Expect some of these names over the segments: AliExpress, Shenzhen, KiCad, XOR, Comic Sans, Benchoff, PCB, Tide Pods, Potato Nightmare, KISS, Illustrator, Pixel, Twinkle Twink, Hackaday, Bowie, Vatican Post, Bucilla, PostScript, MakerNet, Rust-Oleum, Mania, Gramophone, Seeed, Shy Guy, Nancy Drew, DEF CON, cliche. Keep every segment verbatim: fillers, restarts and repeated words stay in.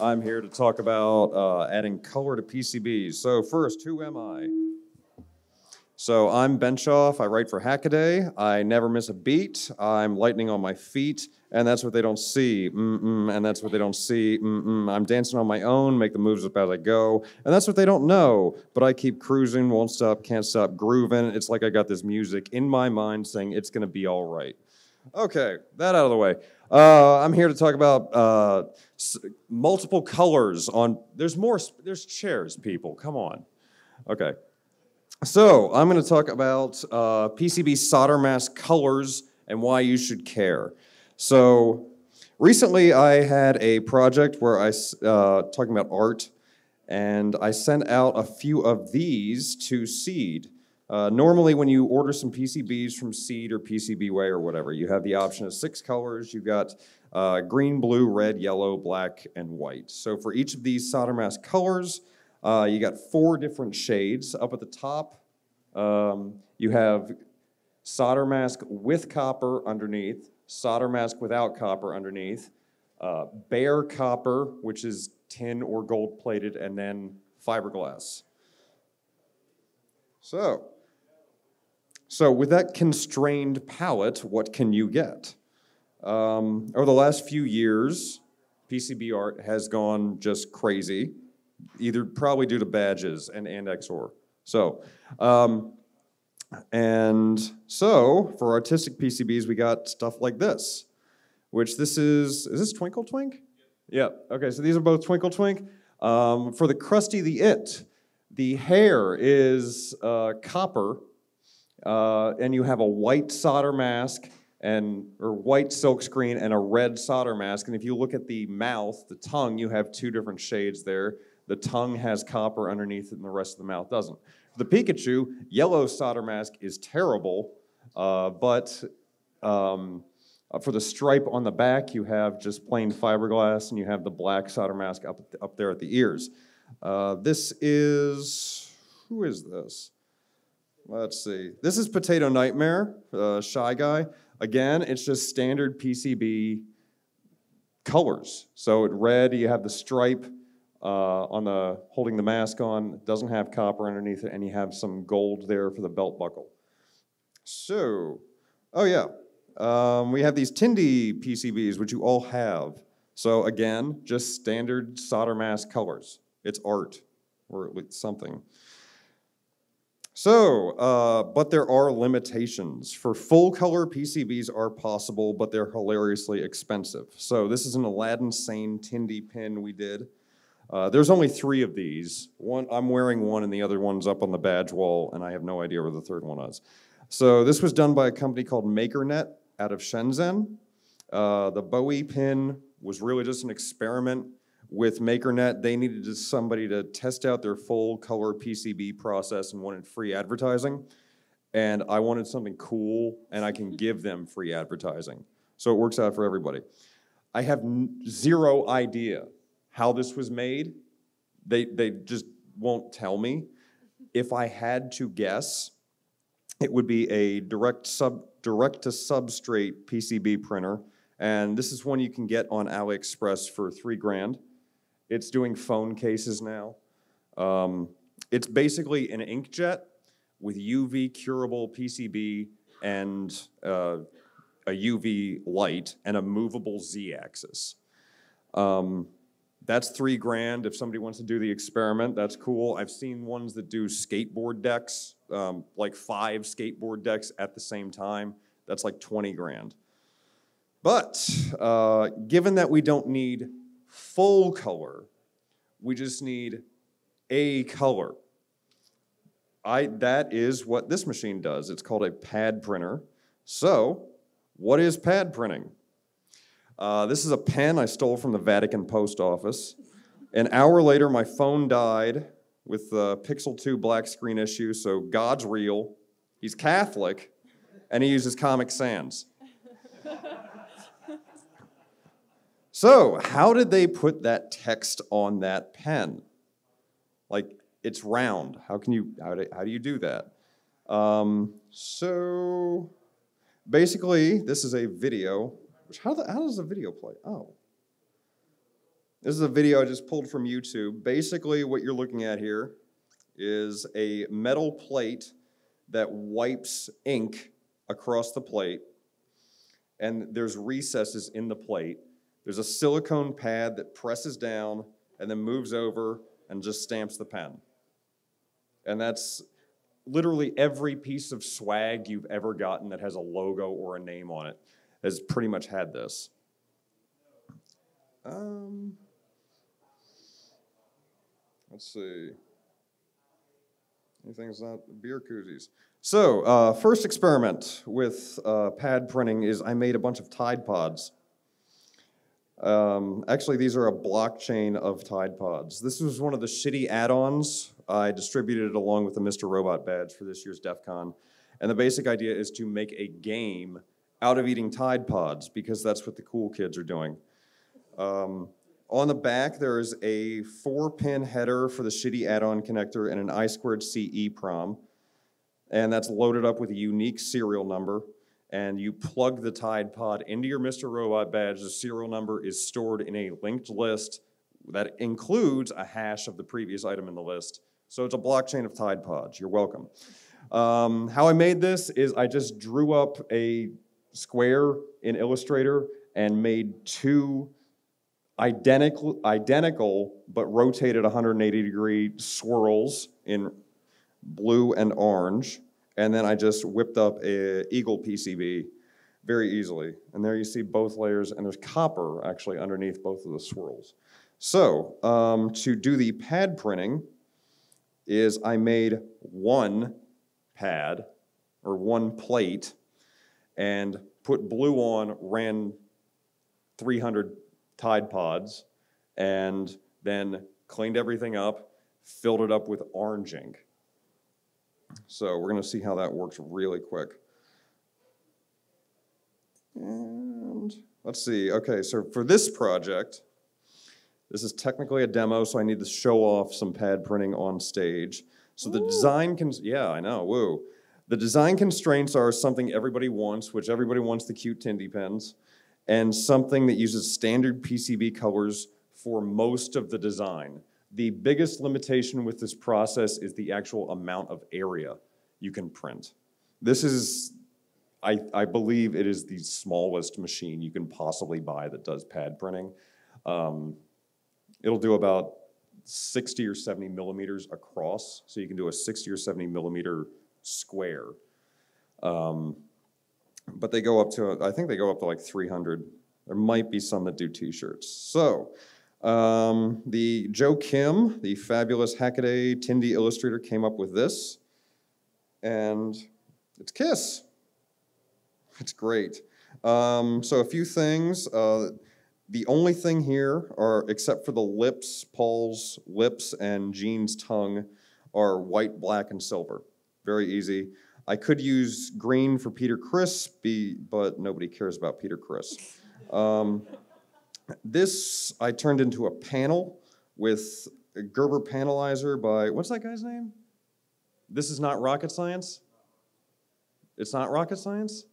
I'm here to talk about uh, adding color to P C Bs. So first, who am I? So I'm Benchoff, I write for Hackaday, I never miss a beat, I'm lightning on my feet, and that's what they don't see, mm-mm, and that's what they don't see, mm-mm. I'm dancing on my own, make the moves up as I go, and that's what they don't know, but I keep cruising, won't stop, can't stop grooving, it's like I got this music in my mind saying it's gonna be all right. Okay, that out of the way. Uh, I'm here to talk about uh, s multiple colors on, there's more, there's chairs, people, come on. Okay. So, I'm going to talk about uh, P C B solder mask colors and why you should care. So, recently I had a project where I, uh, talking about art, and I sent out a few of these to Seeed. Uh, normally when you order some P C Bs from Seeed or PCBWay or whatever, you have the option of six colors. You've got uh, green, blue, red, yellow, black, and white. So for each of these solder mask colors, Uh, you got four different shades. Up at the top, um, you have solder mask with copper underneath, solder mask without copper underneath, uh, bare copper, which is tin or gold plated, and then fiberglass. So, so with that constrained palette, what can you get? Um, over the last few years, P C B art has gone just crazy. Either probably due to badges and, and X O R. So, um, and so for artistic P C Bs, we got stuff like this, which this is, is this Twinkle Twink? Yeah, yeah. Okay, so these are both Twinkle Twink. Um, for the Krusty the It, the hair is uh, copper, uh, and you have a white solder mask and, or white silk screen and a red solder mask. And if you look at the mouth, the tongue, you have two different shades there. The tongue has copper underneath it and the rest of the mouth doesn't. The Pikachu, yellow solder mask is terrible, uh, but um, for the stripe on the back, you have just plain fiberglass and you have the black solder mask up, up there at the ears. Uh, this is, who is this? Let's see. This is Potato Nightmare, uh, Shy Guy. Again, it's just standard P C B colors. So at red, you have the stripe, Uh, on the holding the mask on, doesn't have copper underneath it, and you have some gold there for the belt buckle. So, oh yeah, um, we have these Tindie P C Bs, which you all have. So again, just standard solder mask colors. It's art, or at least something. So, uh, but there are limitations. For full color, P C Bs are possible, but they're hilariously expensive. So this is an Aladdin Sane Tindie pin we did. Uh, there's only three of these. One, I'm wearing one and the other one's up on the badge wall and I have no idea where the third one is. So this was done by a company called MakerNet out of Shenzhen. Uh, the Bowie pin was really just an experiment with MakerNet. They needed somebody to test out their full color P C B process and wanted free advertising. And I wanted something cool and I can give them free advertising. So it works out for everybody. I have n- zero idea how this was made. They, they just won't tell me. If I had to guess, it would be a direct sub, direct to substrate P C B printer. And this is one you can get on AliExpress for three grand. It's doing phone cases now. Um, it's basically an inkjet with U V curable P C B and uh, a U V light and a movable Z-axis. Um, That's three grand. If somebody wants to do the experiment, that's cool. I've seen ones that do skateboard decks, um, like five skateboard decks at the same time. That's like twenty grand. But uh, given that we don't need full color, we just need a color. I, that is what this machine does. It's called a pad printer. So what is pad printing? Uh, this is a pen I stole from the Vatican Post office. An hour later, my phone died with the uh, Pixel two black screen issue, so God's real, he's Catholic, and he uses Comic Sans. So, how did they put that text on that pen? Like, it's round. How can you, how do, how do you do that? Um, so, basically, this is a video. How, the, how does the video play? Oh. This is a video I just pulled from YouTube. Basically, what you're looking at here is a metal plate that wipes ink across the plate, and there's recesses in the plate. There's a silicone pad that presses down and then moves over and just stamps the pen. And that's literally every piece of swag you've ever gotten that has a logo or a name on it has pretty much had this. Um, let's see. Anything's not beer koozies. So, uh, first experiment with uh, pad printing is I made a bunch of Tide Pods. Um, actually, these are a blockchain of Tide Pods. This was one of the shitty add-ons. I distributed it along with the Mister Robot badge for this year's DEF CON. And the basic idea is to make a game out of eating Tide Pods, because that's what the cool kids are doing. Um, on the back, there is a four-pin header for the shitty add-on connector and an I squared C EEPROM. And that's loaded up with a unique serial number. And you plug the Tide Pod into your Mister Robot badge. The serial number is stored in a linked list that includes a hash of the previous item in the list. So it's a blockchain of Tide Pods. You're welcome. Um, how I made this is I just drew up a square in Illustrator and made two Identical, identical, but rotated one hundred eighty degree swirls in blue and orange. And then I just whipped up a Eagle P C B very easily. And there you see both layers, and there's copper actually underneath both of the swirls. So um, to do the pad printing is I made one pad or one plate and put blue on, ran three hundred Tide Pods, and then cleaned everything up, filled it up with orange ink. So we're going to see how that works really quick. And let's see. Okay, so for this project, this is technically a demo, so I need to show off some pad printing on stage. So the Ooh. design can, yeah, I know, woo. The design constraints are something everybody wants, which everybody wants the cute Tindie pens, and something that uses standard P C B colors for most of the design. The biggest limitation with this process is the actual amount of area you can print. This is, I, I believe it is the smallest machine you can possibly buy that does pad printing. Um, it'll do about sixty or seventy millimeters across, so you can do a sixty or seventy millimeter square. Um, But they go up to, I think they go up to like three hundred. There might be some that do t-shirts. So, um, the Joe Kim, the fabulous Hackaday Tindie illustrator, came up with this. And it's KISS. It's great. Um, so a few things. Uh, the only thing here, are, except for the lips, Paul's lips, and Jean's tongue, are white, black, and silver. Very easy. I could use green for Peter Criss, but nobody cares about Peter Criss. Um, this I turned into a panel with a Gerber panelizer by, what's that guy's name? This is not rocket science? It's not rocket science?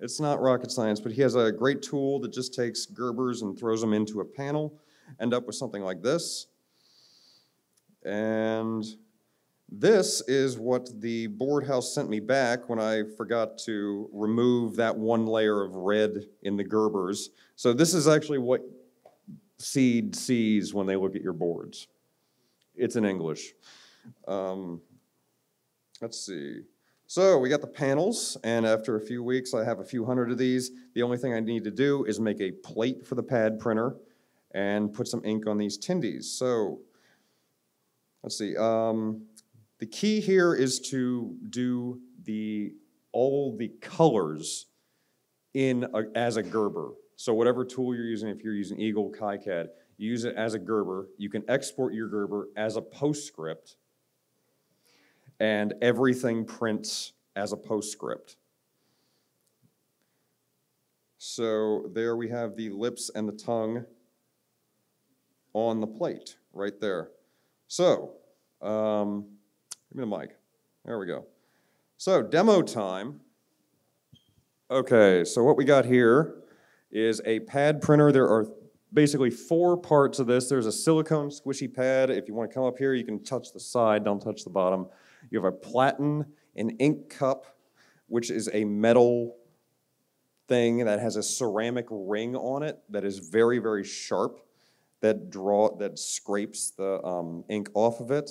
It's not rocket science, but he has a great tool that just takes Gerbers and throws them into a panel, end up with something like this. And this is what the board house sent me back when I forgot to remove that one layer of red in the Gerbers. So this is actually what Seeed sees when they look at your boards. It's in English. Um, let's see. So we got the panels, and after a few weeks, I have a few hundred of these. The only thing I need to do is make a plate for the pad printer and put some ink on these Tindies. So let's see. Um, The key here is to do the, all the colors in a, as a Gerber. So whatever tool you're using, if you're using Eagle, KiCad, you use it as a Gerber. You can export your Gerber as a PostScript, and everything prints as a PostScript. So there we have the lips and the tongue on the plate right there. So, um, give me the mic. There we go. So, demo time. Okay, so what we got here is a pad printer. There are basically four parts of this. There's a silicone squishy pad. If you want to come up here, you can touch the side, don't touch the bottom. You have a platen, an ink cup, which is a metal thing that has a ceramic ring on it that is very, very sharp, that draw that scrapes the um, ink off of it.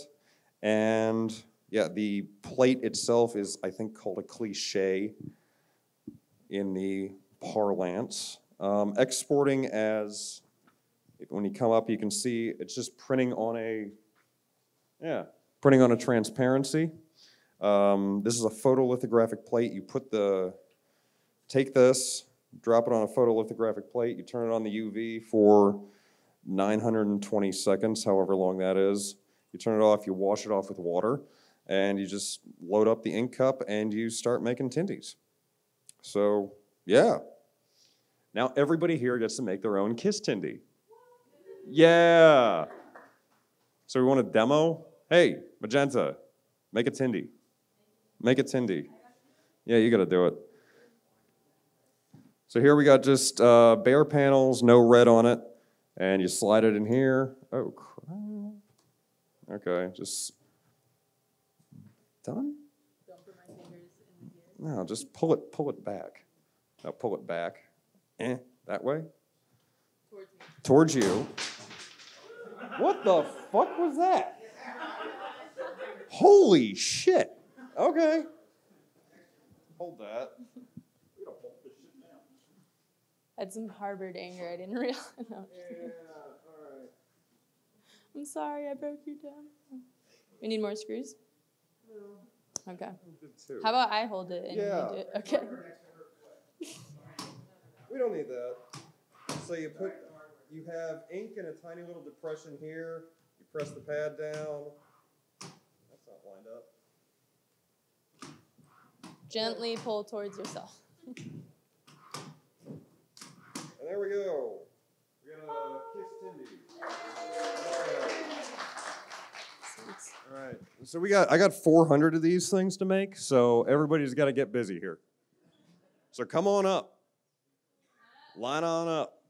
And yeah, the plate itself is, I think, called a cliche in the parlance. Um, exporting as, when you come up, you can see it's just printing on a, yeah, printing on a transparency. Um, this is a photolithographic plate. You put the, take this, drop it on a photolithographic plate, you turn it on the U V for nine hundred twenty seconds, however long that is. You turn it off, you wash it off with water, and you just load up the ink cup and you start making Tindies. So, yeah. Now everybody here gets to make their own KISS Tindie. Yeah. So we want a demo? Hey, Magenta, make a Tindie. Make a Tindie. Yeah, you gotta do it. So here we got just uh, bare panels, no red on it, and you slide it in here. Oh, crap. Okay, just done? Don't put my fingers in here. No, just pull it, pull it back. Now pull it back. Eh, that way? Towards you. Towards you. What the fuck was that? Holy shit. Okay. Hold that. I had some harbored anger. I didn't realize. Yeah, all right. I'm sorry I broke you down. We need more screws? No. Okay. How about I hold it and yeah. you do it? Okay. We don't need that. So you put, you have ink in a tiny little depression here. You press the pad down. That's not lined up. Gently pull towards yourself. And there we go. We got a KISS Tindie. All right. So we got, I got four hundred of these things to make. So everybody's got to get busy here. So come on up. Line on up.